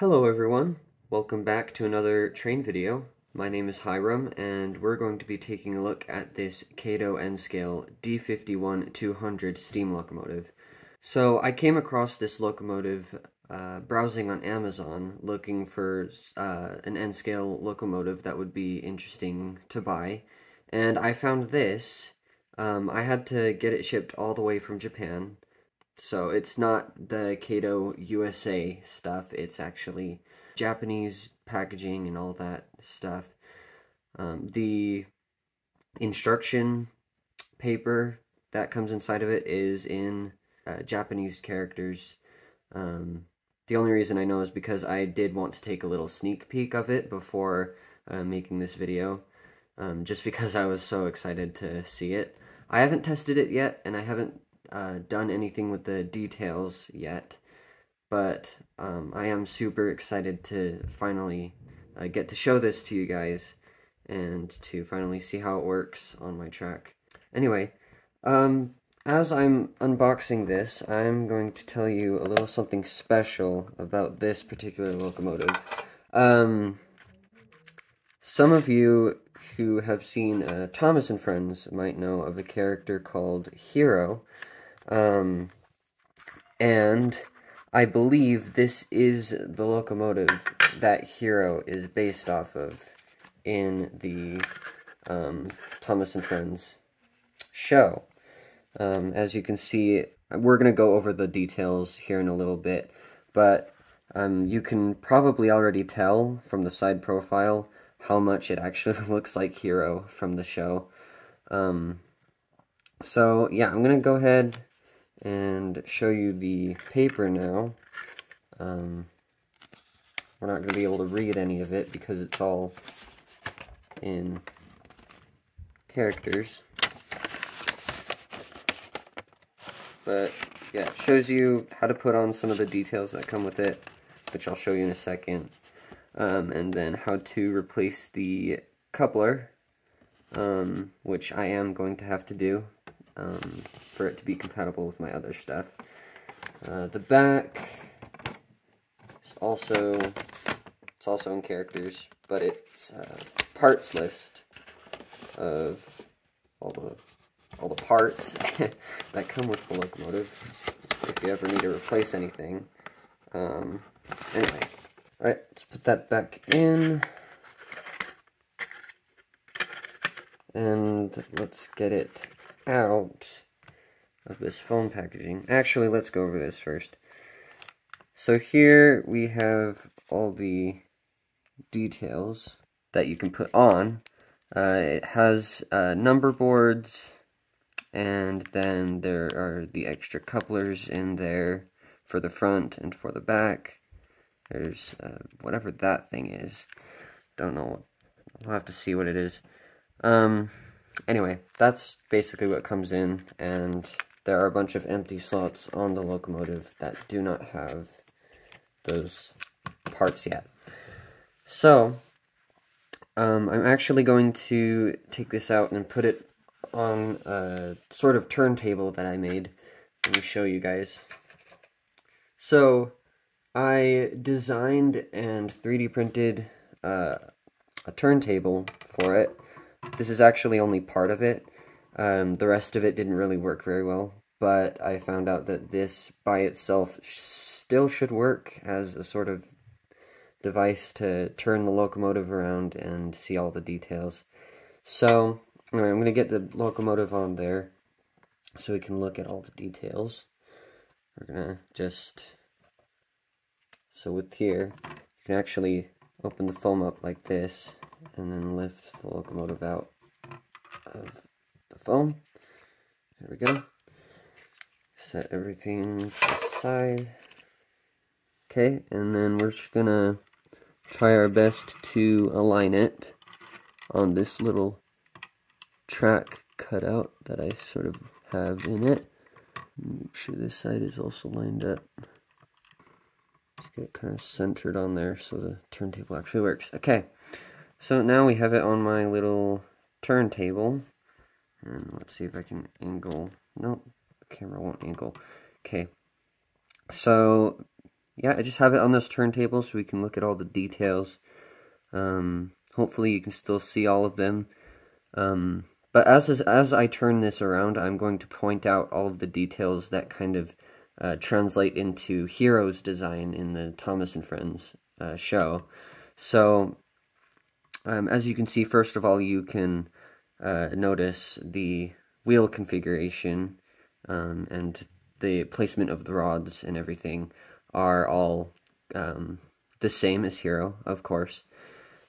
Hello everyone, welcome back to another train video. My name is Hiram, and we're going to be taking a look at this Kato N-Scale D51-200 steam locomotive. So I came across this locomotive browsing on Amazon, looking for an N-Scale locomotive that would be interesting to buy, and I found this. I had to get it shipped all the way from Japan. So it's not the Kato USA stuff, it's actually Japanese packaging and all that stuff. The instruction paper that comes inside of it is in Japanese characters. The only reason I know is because I did want to take a little sneak peek of it before making this video, just because I was so excited to see it. I haven't tested it yet, and I haven't done anything with the details yet, but I am super excited to finally get to show this to you guys and to finally see how it works on my track. Anyway, as I'm unboxing this, I'm going to tell you a little something special about this particular locomotive. Some of you who have seen Thomas and Friends might know of a character called Hiro. And I believe this is the locomotive that Hiro is based off of in the Thomas and Friends show. As you can see, we're going to go over the details here in a little bit, but you can probably already tell from the side profile how much it actually looks like Hiro from the show. So yeah, I'm going to go ahead and show you the paper now. We're not going to be able to read any of it because it's all in characters. But yeah, it shows you how to put on some of the details that come with it, which I'll show you in a second. And then how to replace the coupler, which I am going to have to do. For it to be compatible with my other stuff. The back is also in characters, but it's a parts list of all the parts that come with the locomotive if you ever need to replace anything. Anyway, all right, let's put that back in. And let's get it out of this foam packaging. Actually, let's go over this first. So here we have all the details that you can put on. It has number boards, and then there are the extra couplers in there for the front and for the back. There's whatever that thing is. Don't know. I'll have to see what it is. Anyway, that's basically what comes in, and there are a bunch of empty slots on the locomotive that do not have those parts yet. So, I'm actually going to take this out and put it on a sort of turntable that I made. Let me show you guys. So, I designed and 3D printed a turntable for it. This is actually only part of it. The rest of it didn't really work very well, but I found out that this by itself still should work as a sort of device to turn the locomotive around and see all the details. So, anyway, I'm going to get the locomotive on there so we can look at all the details. We're going to just... So with here, you can actually open the foam up like this, and then lift the locomotive out of the foam. There we go. Set everything to the side. Okay, and then we're just gonna try our best to align it on this little track cutout that I sort of have in it. Make sure this side is also lined up. Just get it kind of centered on there so the turntable actually works. Okay. So now we have it on my little turntable, and let's see if I can angle. Nope, the camera won't angle. Okay, so yeah, I just have it on this turntable so we can look at all the details. Hopefully you can still see all of them. But as I turn this around, I'm going to point out all of the details that kind of translate into Hiro's design in the Thomas and Friends show. So, as you can see, first of all, you can notice the wheel configuration and the placement of the rods and everything are all the same as Hiro, of course.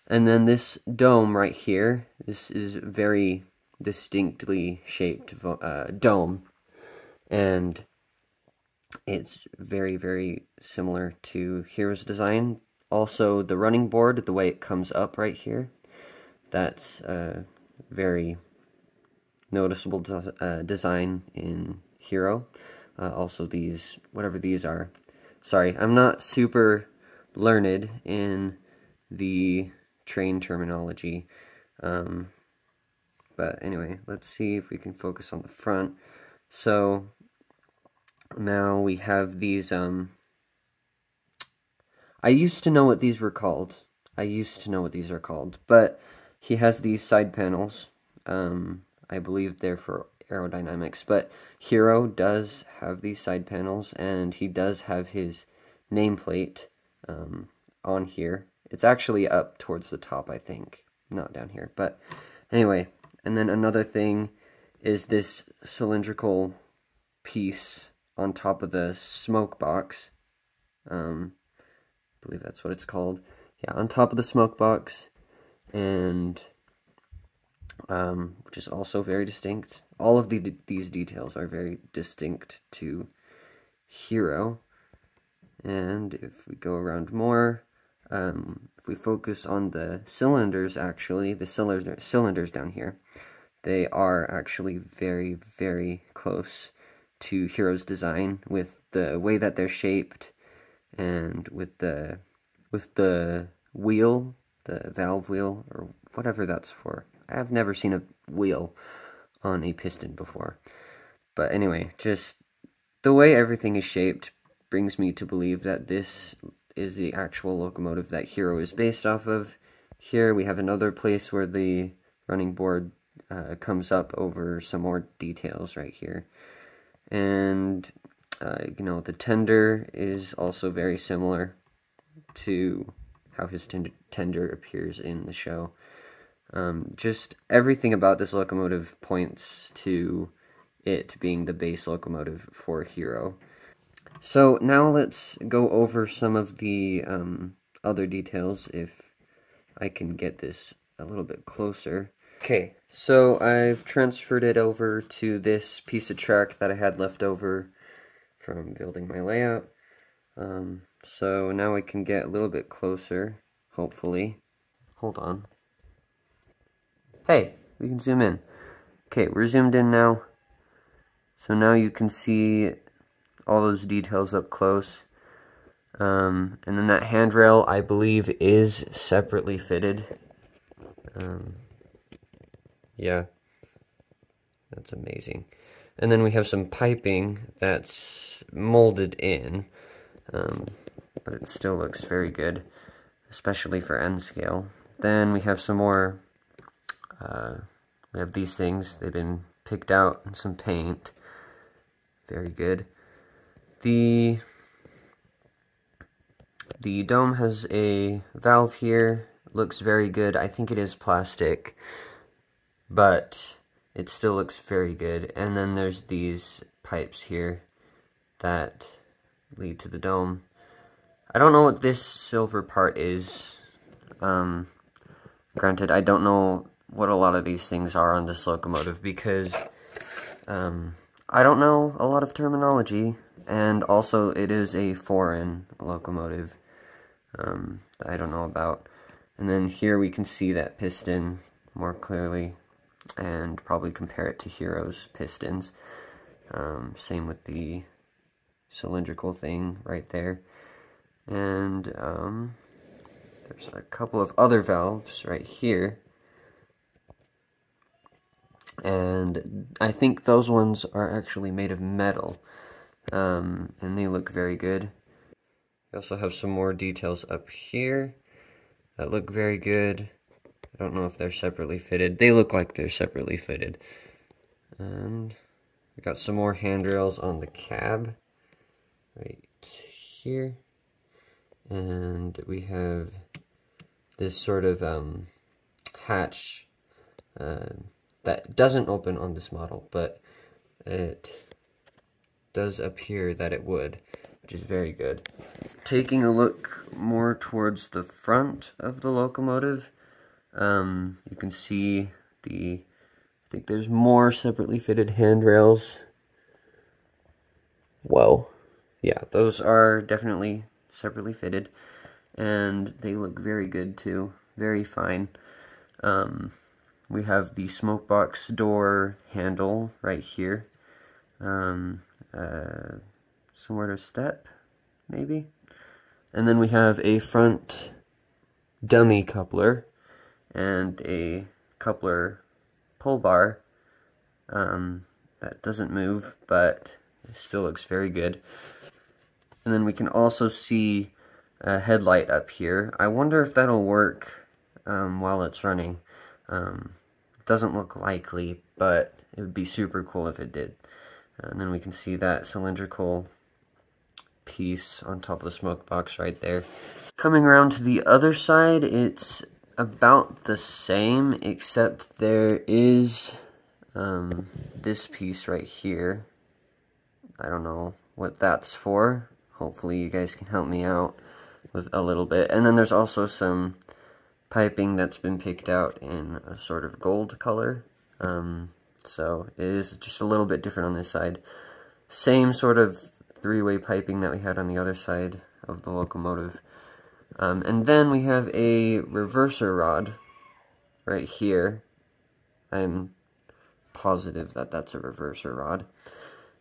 And then this dome right here, this is very distinctly shaped dome, and it's very, very similar to Hiro's design. Also, the running board, the way it comes up right here, that's a very noticeable design in Hiro. Also these, whatever these are. Sorry, I'm not super learned in the train terminology. But anyway, let's see if we can focus on the front. So now we have these, I used to know what these were called. But he has these side panels. I believe they're for aerodynamics, but Hiro does have these side panels, and he does have his nameplate on here. It's actually up towards the top, I think, not down here, but anyway. And then another thing is this cylindrical piece on top of the smoke box. I believe that's what it's called. Yeah, on top of the smoke box, and which is also very distinct. All of these details are very distinct to Hiro. And if we go around more, if we focus on the cylinders, actually, the cylinders down here, they are actually very, very close to Hiro's design with the way that they're shaped, and with the wheel, the valve wheel, or whatever that's for. I've never seen a wheel on a piston before. But anyway, just the way everything is shaped brings me to believe that this is the actual locomotive that Hiro is based off of. Here we have another place where the running board comes up over some more details right here. And, you know, the tender is also very similar to how his tender appears in the show. Just everything about this locomotive points to it being the base locomotive for Hiro. So now let's go over some of the other details, if I can get this a little bit closer. Okay, so I've transferred it over to this piece of track that I had left over from building my layout. So now I can get a little bit closer, hopefully. Hold on. Hey, we can zoom in. Okay, we're zoomed in now. So now you can see all those details up close. And then that handrail, I believe, is separately fitted. Yeah, that's amazing. And then we have some piping that's molded in, but it still looks very good, especially for N-Scale. Then we have some more. We have these things, they've been picked out in some paint. Very good. The dome has a valve here, looks very good. I think it is plastic, but it still looks very good. And then there's these pipes here that lead to the dome. I don't know what this silver part is. Granted, I don't know what a lot of these things are on this locomotive, because I don't know a lot of terminology, and also it is a foreign locomotive that I don't know about. And then here we can see that piston more clearly, and probably compare it to Hiro's pistons. Same with the cylindrical thing right there. And there's a couple of other valves right here. And I think those ones are actually made of metal, and they look very good. I also have some more details up here that look very good. I don't know if they're separately fitted. They look like they're separately fitted. And we got some more handrails on the cab right here. And we have this sort of hatch that doesn't open on this model, but it does appear that it would, which is very good. Taking a look more towards the front of the locomotive, you can see the, I think there's more separately fitted handrails. Whoa. Yeah, those are definitely separately fitted, and they look very good too, very fine. We have the smokebox door handle right here. Somewhere to step, maybe? And then we have a front dummy coupler and a coupler pull bar that doesn't move, but it still looks very good. And then we can also see a headlight up here. I wonder if that'll work while it's running. It doesn't look likely, but it would be super cool if it did. And then we can see that cylindrical piece on top of the smoke box right there. Coming around to the other side, it's about the same, except there is this piece right here. I don't know what that's for. Hopefully you guys can help me out with a little bit. And then there's also some piping that's been picked out in a sort of gold color. So it is just a little bit different on this side. Same sort of three-way piping that we had on the other side of the locomotive. And then we have a reverser rod right here. I'm positive that that's a reverser rod.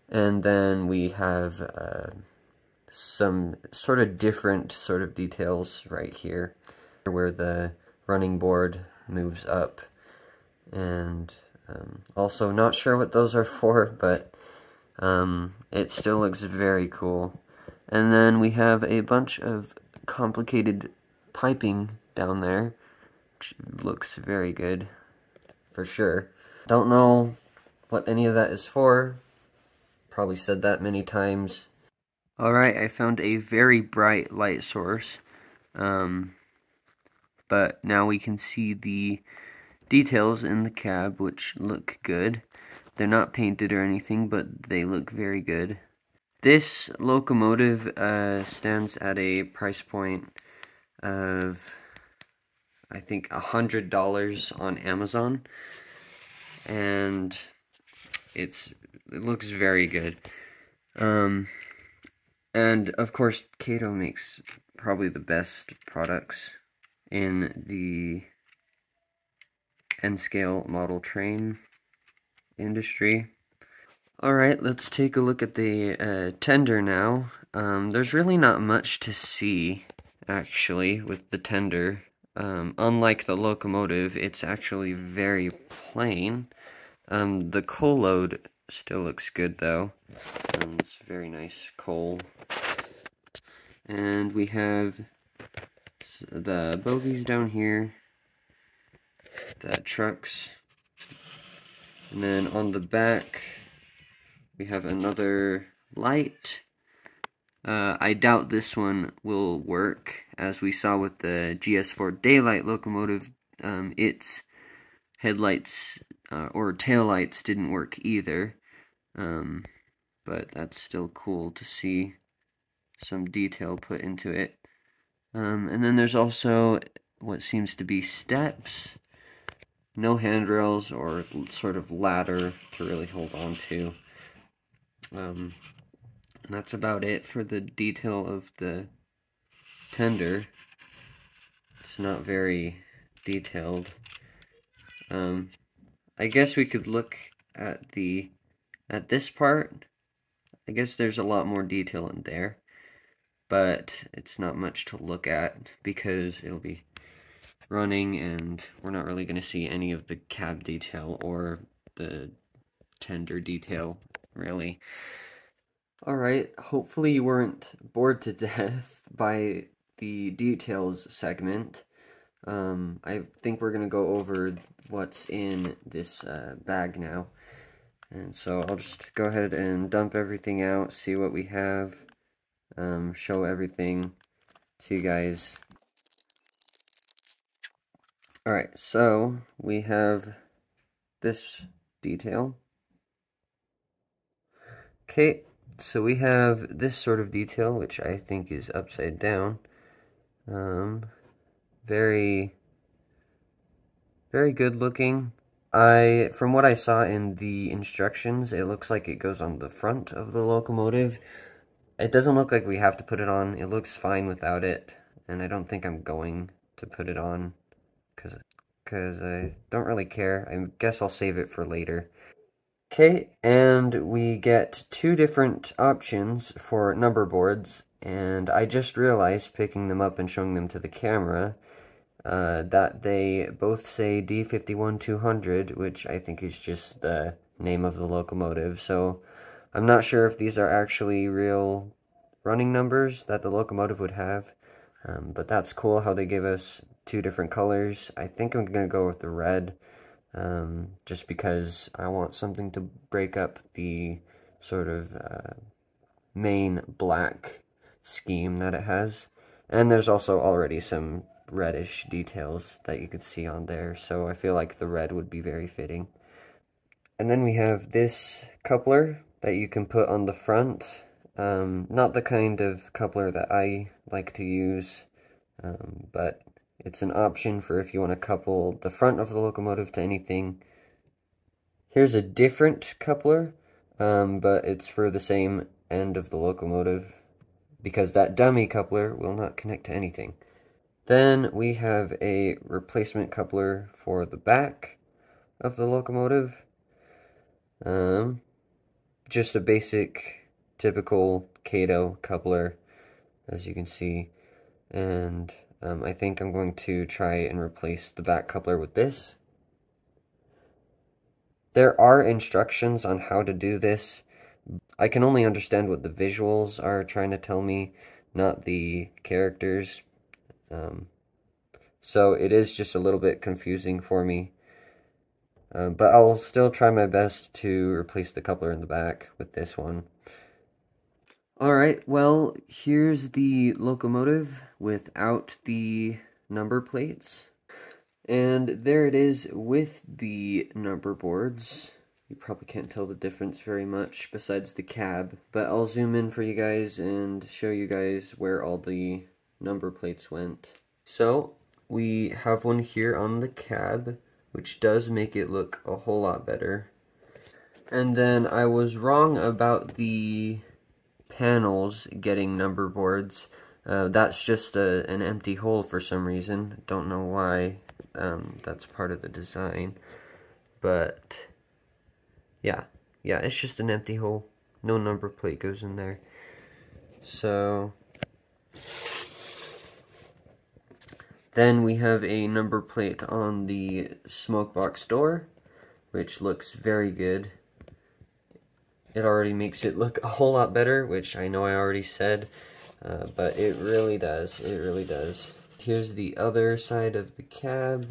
And then we have some sort of different sort of details right here, where the running board moves up. And also not sure what those are for, but it still looks very cool. And then we have a bunch of complicated piping down there, which looks very good, for sure. Don't know what any of that is for. Probably said that many times. Alright, I found a very bright light source, but now we can see the details in the cab, which look good. They're not painted or anything, but they look very good. This locomotive stands at a price point of, I think, $100 on Amazon, and it looks very good. And of course, Kato makes probably the best products in the N-Scale model train industry. Alright, let's take a look at the tender now. There's really not much to see, actually, with the tender. Unlike the locomotive, it's actually very plain. The coal load still looks good, though. It's very nice coal. And we have the bogies down here, the trucks, and then on the back we have another light. I doubt this one will work, as we saw with the GS4 Daylight locomotive. Its headlights or taillights didn't work either, but that's still cool to see some detail put into it. And then there's also what seems to be steps. No handrails or sort of ladder to really hold on to. And that's about it for the detail of the tender. It's not very detailed. I guess we could look at this part. I guess there's a lot more detail in there, but it's not much to look at because it'll be running, and we're not really going to see any of the cab detail or the tender detail, really. Alright, hopefully you weren't bored to death by the details segment. I think we're going to go over what's in this bag now. And so I'll just go ahead and dump everything out, see what we have, show everything to you guys. Alright, so we have this detail. Okay, so we have this sort of detail, which I think is upside down. Very, very good looking. From what I saw in the instructions, it looks like it goes on the front of the locomotive. It doesn't look like we have to put it on. It looks fine without it, and I don't think I'm going to put it on because I don't really care. I guess I'll save it for later. Okay, and we get two different options for number boards, and I just realized, picking them up and showing them to the camera, that they both say D51-200, which I think is just the name of the locomotive, so I'm not sure if these are actually real running numbers that the locomotive would have, but that's cool how they give us two different colors. I think I'm going to go with the red, just because I want something to break up the sort of main black scheme that it has. And there's also already some reddish details that you could see on there, so I feel like the red would be very fitting. And then we have this coupler that you can put on the front. Not the kind of coupler that I like to use, but it's an option for if you want to couple the front of the locomotive to anything. Here's a different coupler, but it's for the same end of the locomotive, because that dummy coupler will not connect to anything. Then we have a replacement coupler for the back of the locomotive. Just a basic, typical Kato coupler, as you can see. And I think I'm going to try and replace the back coupler with this. There are instructions on how to do this. I can only understand what the visuals are trying to tell me, not the characters. So it is just a little bit confusing for me. But I'll still try my best to replace the coupler in the back with this one. Alright, well, here's the locomotive without the number plates. And there it is with the number boards. You probably can't tell the difference very much besides the cab, but I'll zoom in for you guys and show you guys where all the number plates went. So, we have one here on the cab, which does make it look a whole lot better. And then I was wrong about the panels getting number boards. That's just an empty hole for some reason. Don't know why. That's part of the design, but yeah, it's just an empty hole. No number plate goes in there. So then we have a number plate on the smokebox door, which looks very good. It already makes it look a whole lot better, which I know I already said, but it really does. It really does. Here's the other side of the cab.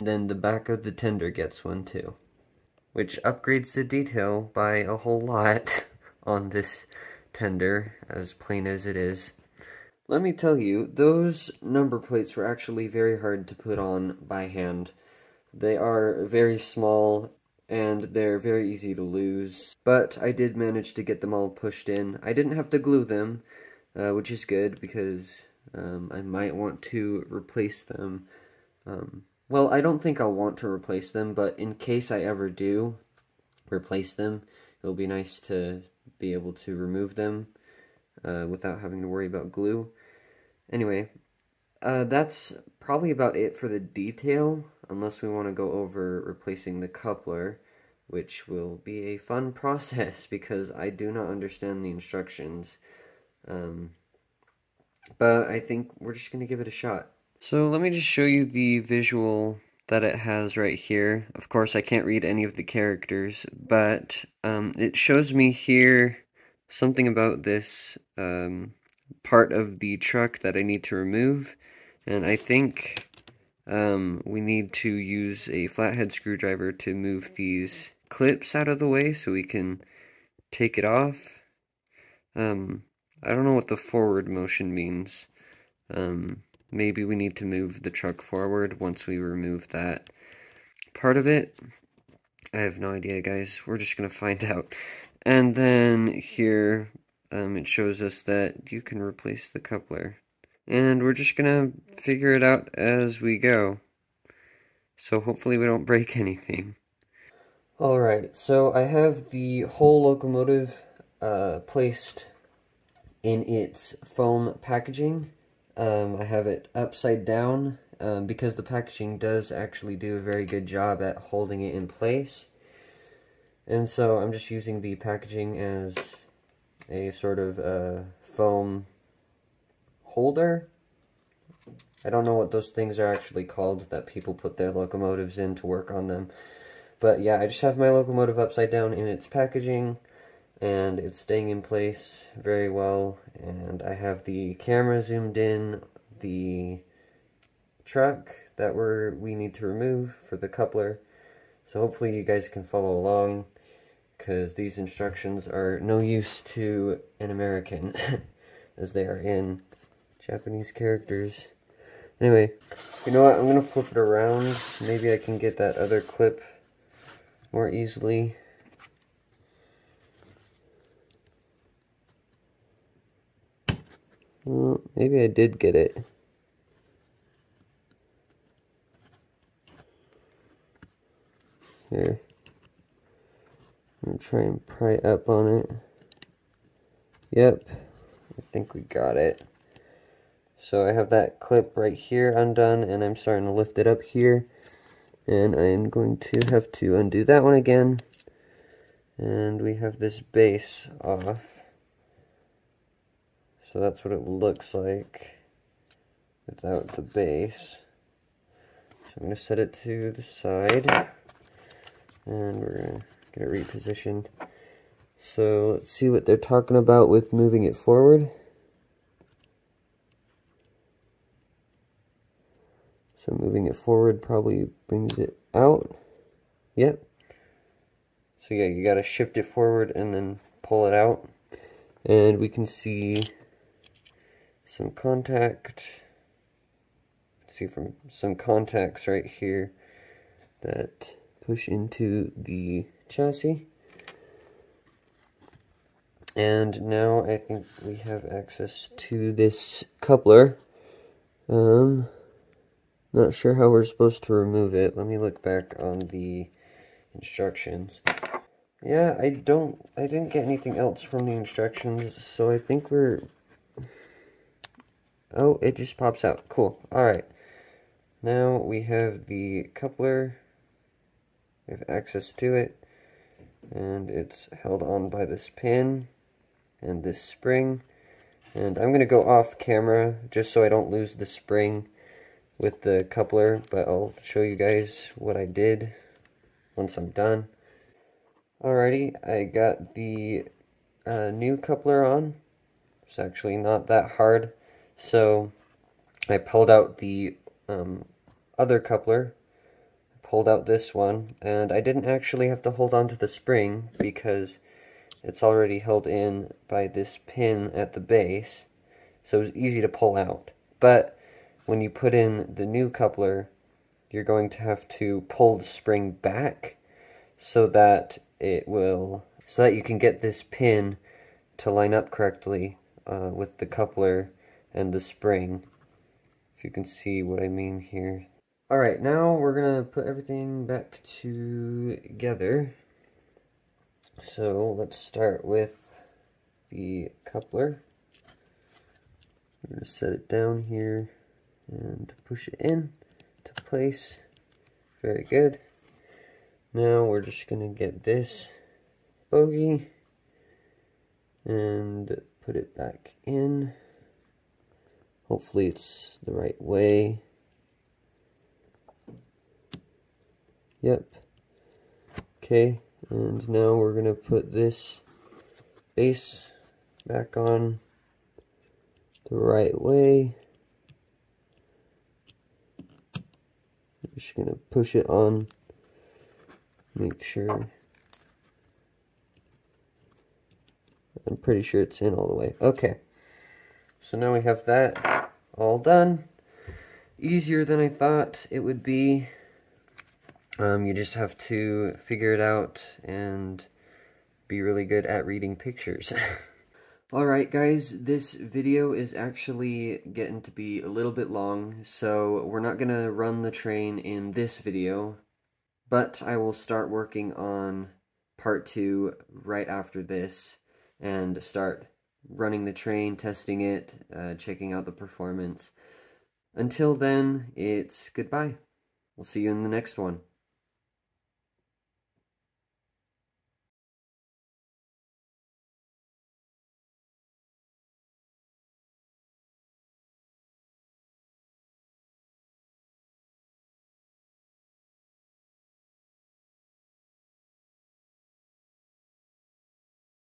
Then the back of the tender gets one too, which upgrades the detail by a whole lot on this tender, as plain as it is. Let me tell you, those number plates were actually very hard to put on by hand. They are very small, and they're very easy to lose, but I did manage to get them all pushed in. I didn't have to glue them, which is good, because I might want to replace them. Well, I don't think I'll want to replace them, but in case I ever do replace them, it'll be nice to be able to remove them without having to worry about glue. Anyway, that's probably about it for the detail, unless we want to go over replacing the coupler, which will be a fun process because I do not understand the instructions. But I think we're just going to give it a shot. So let me just show you the visual that it has right here. Of course, I can't read any of the characters, but it shows me here something about this part of the truck that I need to remove, and I think we need to use a flathead screwdriver to move these clips out of the way so we can take it off. I don't know what the forward motion means. Maybe we need to move the truck forward once we remove that part of it. I have no idea, guys. We're just gonna find out. And then here, it shows us that you can replace the coupler. And we're just gonna figure it out as we go. So hopefully we don't break anything. Alright, so I have the whole locomotive placed in its foam packaging. I have it upside down because the packaging does actually do a very good job at holding it in place. And so I'm just using the packaging as a sort of foam holder. I don't know what those things are actually called that people put their locomotives in to work on them. But yeah, I just have my locomotive upside down in its packaging, and it's staying in place very well, and I have the camera zoomed in the truck that we need to remove for the coupler. So hopefully you guys can follow along, because these instructions are no use to an American, as they are in Japanese characters. Anyway, you know what, I'm going to flip it around. Maybe I can get that other clip more easily. Well, maybe I did get it. Here. I'm gonna try and pry up on it. Yep. I think we got it. So I have that clip right here undone, and I'm starting to lift it up here. And I am going to have to undo that one again. And we have this base off. So that's what it looks like without the base. So I'm going to set it to the side. And we're going to get it repositioned. So let's see what they're talking about with moving it forward. So moving it forward probably brings it out. Yep. So yeah, you gotta shift it forward and then pull it out. And we can see some contact. Let's see from some contacts right here that push into the chassis. And now I think we have access to this coupler. Not sure how we're supposed to remove it. Let me look back on the instructions. Yeah, I didn't get anything else from the instructions, so I think we're... Oh, it just pops out. Cool. Alright. Now we have the coupler. We have access to it. And it's held on by this pin and this spring. And I'm going to go off camera just so I don't lose the spring with the coupler, but I'll show you guys what I did once I'm done. Alrighty, I got the new coupler on. It's actually not that hard. So I pulled out the other coupler, pulled out this one, and I didn't actually have to hold on to the spring because it's already held in by this pin at the base, so it was easy to pull out. But when you put in the new coupler, you're going to have to pull the spring back so that you can get this pin to line up correctly with the coupler and the spring, if you can see what I mean here. Alright, now we're gonna put everything back together. So let's start with the coupler. I'm gonna set it down here and push it in to place. Very good. Now we're just gonna get this bogey and put it back in. Hopefully it's the right way. Yep. Okay, and now we're gonna put this base back on the right way. I'm just gonna push it on, make sure. I'm pretty sure it's in all the way. Okay, so now we have that all done. Easier than I thought it would be. You just have to figure it out and be really good at reading pictures. Alright guys, this video is actually getting to be a little bit long, so we're not going to run the train in this video, but I will start working on part 2 right after this and start running the train, testing it, checking out the performance. Until then, it's goodbye. We'll see you in the next one.